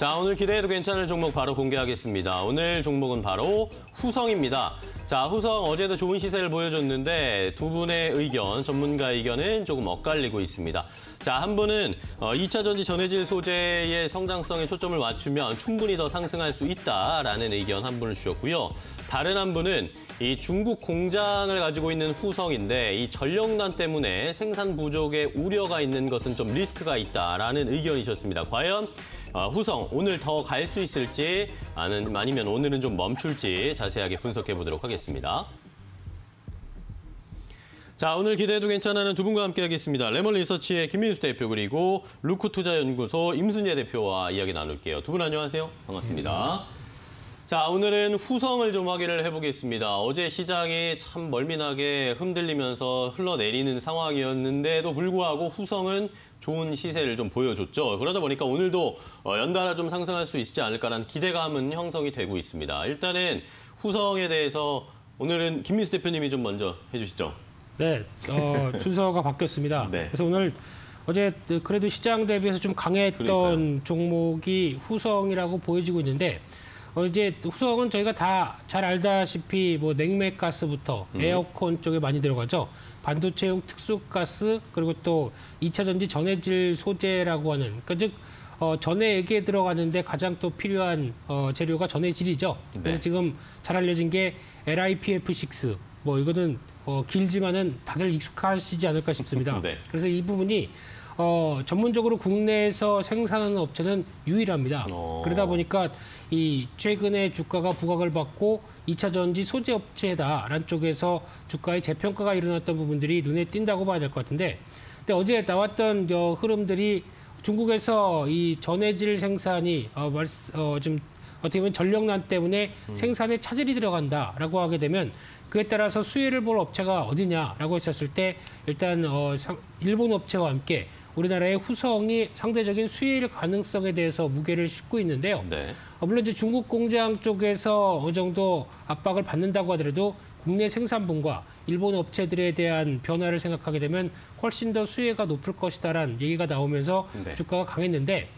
자, 오늘 기대해도 괜찮을 종목 바로 공개하겠습니다. 오늘 종목은 바로 후성입니다. 자, 후성 어제도 좋은 시세를 보여줬는데 두 분의 의견, 전문가 의견은 조금 엇갈리고 있습니다. 자, 한 분은 2차 전지 전해질 소재의 성장성에 초점을 맞추면 충분히 더 상승할 수 있다라는 의견 한 분을 주셨고요. 다른 한 분은 이 중국 공장을 가지고 있는 후성인데 이 전력난 때문에 생산 부족의 우려가 있는 것은 좀 리스크가 있다라는 의견이셨습니다. 과연 후성 오늘 더 갈 수 있을지 아니면 오늘은 좀 멈출지 자세하게 분석해 보도록 하겠습니다. 자, 오늘 기대해도 괜찮아는 두 분과 함께 하겠습니다. 레몬 리서치의 김민수 대표 그리고 루크 투자 연구소 임순재 대표와 이야기 나눌게요. 두 분 안녕하세요. 반갑습니다. 자, 오늘은 후성을 좀 확인을 해보겠습니다. 어제 시장이 참 멀미나게 흔들리면서 흘러내리는 상황이었는데도 불구하고 후성은 좋은 시세를 좀 보여줬죠. 그러다 보니까 오늘도 연달아 좀 상승할 수 있지 않을까라는 기대감은 형성이 되고 있습니다. 일단은 후성에 대해서 오늘은 김민수 대표님이 좀 먼저 해주시죠. 네, 순서가 바뀌었습니다. 네. 그래서 오늘 어제 그래도 시장 대비해서 좀 강했던 그러니까요. 종목이 후성이라고 보여지고 있는데 이제 후성은 저희가 다 잘 알다시피 뭐 냉매가스부터 에어컨 쪽에 많이 들어가죠. 반도체용 특수가스 그리고 또 2차 전지 전해질 소재라고 하는 그러니까 즉 전해액에 들어가는데 가장 또 필요한 재료가 전해질이죠. 그래서 네. 지금 잘 알려진 게 LiPF6 뭐 이거는 길지만은 다들 익숙하시지 않을까 싶습니다. 네. 그래서 이 부분이 전문적으로 국내에서 생산하는 업체는 유일합니다. 그러다 보니까 이 최근에 주가가 부각을 받고 2차 전지 소재 업체다라는 쪽에서 주가의 재평가가 일어났던 부분들이 눈에 띈다고 봐야 될 것 같은데, 근데 어제 나왔던 흐름들이 중국에서 이 전해질 생산이 좀 어떻게 보면 전력난 때문에 생산에 차질이 들어간다라고 하게 되면 그에 따라서 수혜를 볼 업체가 어디냐라고 했었을 때 일단 일본 업체와 함께 우리나라의 후성이 상대적인 수혜일 가능성에 대해서 무게를 싣고 있는데요. 네. 물론 이제 중국 공장 쪽에서 어느 정도 압박을 받는다고 하더라도 국내 생산분과 일본 업체들에 대한 변화를 생각하게 되면 훨씬 더 수혜가 높을 것이다라는 얘기가 나오면서 네. 주가가 강했는데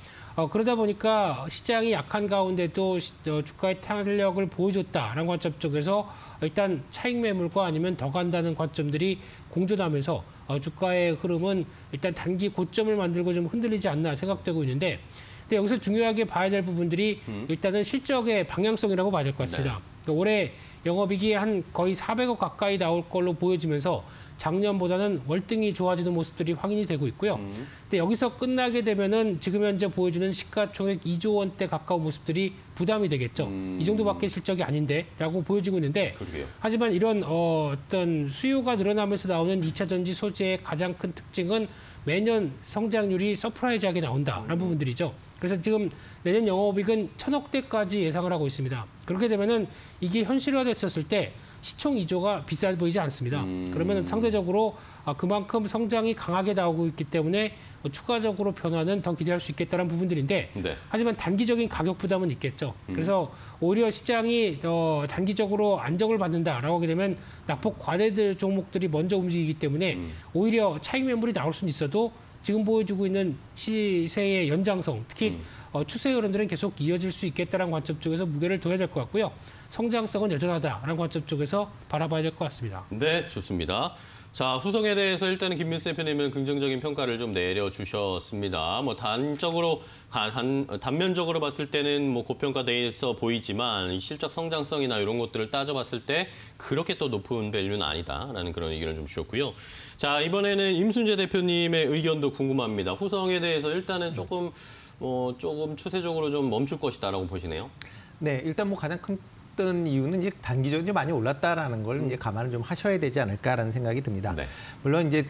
그러다 보니까 시장이 약한 가운데도 주가의 탄력을 보여줬다라는 관점 쪽에서 일단 차익 매물과 아니면 더 간다는 관점들이 공존하면서 주가의 흐름은 일단 단기 고점을 만들고 좀 흔들리지 않나 생각되고 있는데, 근데 여기서 중요하게 봐야 될 부분들이 일단은 실적의 방향성이라고 봐야 될 것 같습니다. 네. 그러니까 올해 영업이익이 한 거의 400억 가까이 나올 걸로 보여지면서 작년보다는 월등히 좋아지는 모습들이 확인이 되고 있고요. 근데 여기서 끝나게 되면은 지금 현재 보여주는 시가총액 2조 원대 가까운 모습들이 부담이 되겠죠. 이 정도밖에 실적이 아닌데라고 보여지고 있는데, 그러게요. 하지만 이런 어떤 수요가 늘어나면서 나오는 2차 전지 소재의 가장 큰 특징은 매년 성장률이 서프라이즈하게 나온다라는 부분들이죠. 그래서 지금 내년 영업이익은 1,000억 대까지 예상을 하고 있습니다. 그렇게 되면은 이게 현실화됐었을 때 시총 2조가 비싸 보이지 않습니다. 그러면 상대적으로 그만큼 성장이 강하게 나오고 있기 때문에 추가적으로 변화는 더 기대할 수 있겠다는 부분들인데 네. 하지만 단기적인 가격 부담은 있겠죠. 그래서 오히려 시장이 단기적으로 안정을 받는다라고 하게 되면 낙폭 과대들 종목들이 먼저 움직이기 때문에 오히려 차익 매물이 나올 수는 있어도 지금 보여주고 있는 시세의 연장성, 특히 추세 흐름들은 계속 이어질 수 있겠다는 관점 쪽에서 무게를 둬야 될 것 같고요. 성장성은 여전하다라는 관점 쪽에서 바라봐야 될 것 같습니다. 네, 좋습니다. 자, 후성에 대해서 일단은 김민수 대표님은 긍정적인 평가를 좀 내려주셨습니다. 뭐 단면적으로 봤을 때는 뭐 고평가돼 있어 보이지만 실적 성장성이나 이런 것들을 따져봤을 때 그렇게 또 높은 밸류는 아니다라는 그런 의견을 좀 주셨고요. 자, 이번에는 임순재 대표님의 의견도 궁금합니다. 후성에 대해서 일단은 조금 추세적으로 좀 멈출 것이다라고 보시네요. 네, 일단 뭐 가장 큰 이유는 이제 단기적으로 이제 많이 올랐다라는 걸 이제 감안을 좀 하셔야 되지 않을까라는 생각이 듭니다. 네. 물론 이제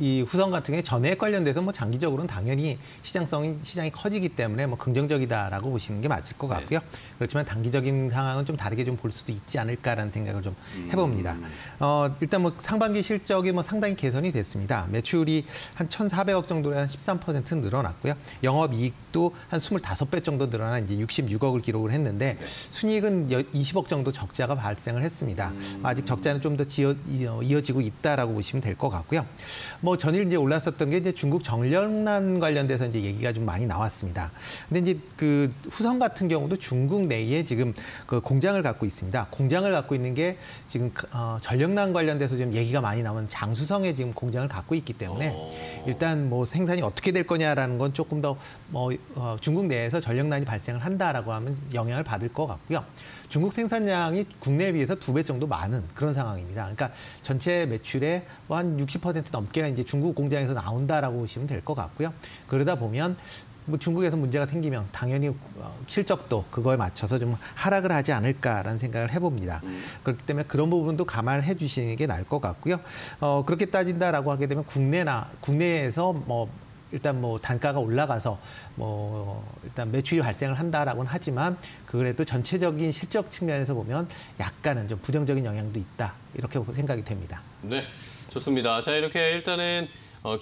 이 후성 같은 경우에 전액 관련돼서 뭐 장기적으로는 당연히 시장이 커지기 때문에 뭐 긍정적이다라고 보시는 게 맞을 것 같고요. 네. 그렇지만 단기적인 상황은 좀 다르게 좀 볼 수도 있지 않을까라는 생각을 좀 해봅니다. 일단 뭐 상반기 실적이 뭐 상당히 개선이 됐습니다. 매출이 한 1,400억 정도로 한 13% 늘어났고요. 영업이익도 한 25배 정도 늘어난 이제 66억을 기록을 했는데 네. 순이익은 20억 정도 적자가 발생을 했습니다. 아직 적자는 좀 더 이어지고 있다라고 보시면 될 것 같고요. 뭐 전일 이제 올랐었던 게 이제 중국 정련난 관련돼서 이제 얘기가 좀 많이 나왔습니다. 근데 이제 그 후성 같은 경우도 중국 내에 지금 그 공장을 갖고 있습니다. 공장을 갖고 있는 게 지금 전력난 관련돼서 지금 얘기가 많이 나온 장수성에 지금 공장을 갖고 있기 때문에 일단 뭐 생산이 어떻게 될 거냐라는 건 조금 더 뭐 중국 내에서 전력난이 발생을 한다라고 하면 영향을 받을 것 같고요. 중국 생산량이 국내에 비해서 2배 정도 많은 그런 상황입니다. 그러니까 전체 매출의 한 60% 넘게가 이제 중국 공장에서 나온다라고 보시면 될 것 같고요. 그러다 보면 뭐 중국에서 문제가 생기면 당연히 실적도 그거에 맞춰서 좀 하락을 하지 않을까라는 생각을 해봅니다. 그렇기 때문에 그런 부분도 감안해 주시는 게 나을 것 같고요. 그렇게 따진다라고 하게 되면 국내에서 뭐 일단 뭐 단가가 올라가서 뭐 일단 매출이 발생을 한다라고는 하지만 그래도 전체적인 실적 측면에서 보면 약간은 좀 부정적인 영향도 있다 이렇게 생각이 됩니다. 네, 좋습니다. 자 이렇게 일단은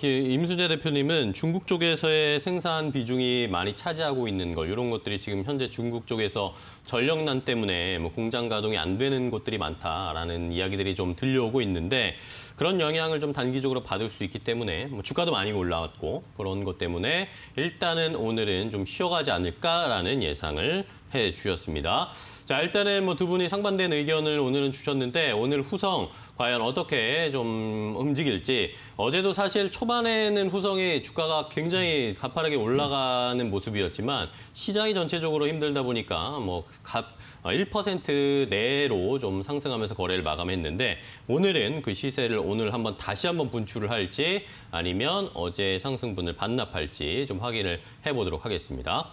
임순재 대표님은 중국 쪽에서의 생산 비중이 많이 차지하고 있는 것, 이런 것들이 지금 현재 중국 쪽에서 전력난 때문에 뭐 공장 가동이 안 되는 곳들이 많다라는 이야기들이 좀 들려오고 있는데 그런 영향을 좀 단기적으로 받을 수 있기 때문에 뭐 주가도 많이 올라왔고 그런 것 때문에 일단은 오늘은 좀 쉬어가지 않을까라는 예상을 해주셨습니다. 자, 일단은 뭐 두 분이 상반된 의견을 오늘은 주셨는데 오늘 후성 과연 어떻게 좀 움직일지 어제도 사실 초반에는 후성의 주가가 굉장히 가파르게 올라가는 모습이었지만 시장이 전체적으로 힘들다 보니까 뭐 1% 내로 좀 상승하면서 거래를 마감했는데 오늘은 그 시세를 오늘 한번 다시 분출을 할지 아니면 어제 상승분을 반납할지 좀 확인을 해보도록 하겠습니다.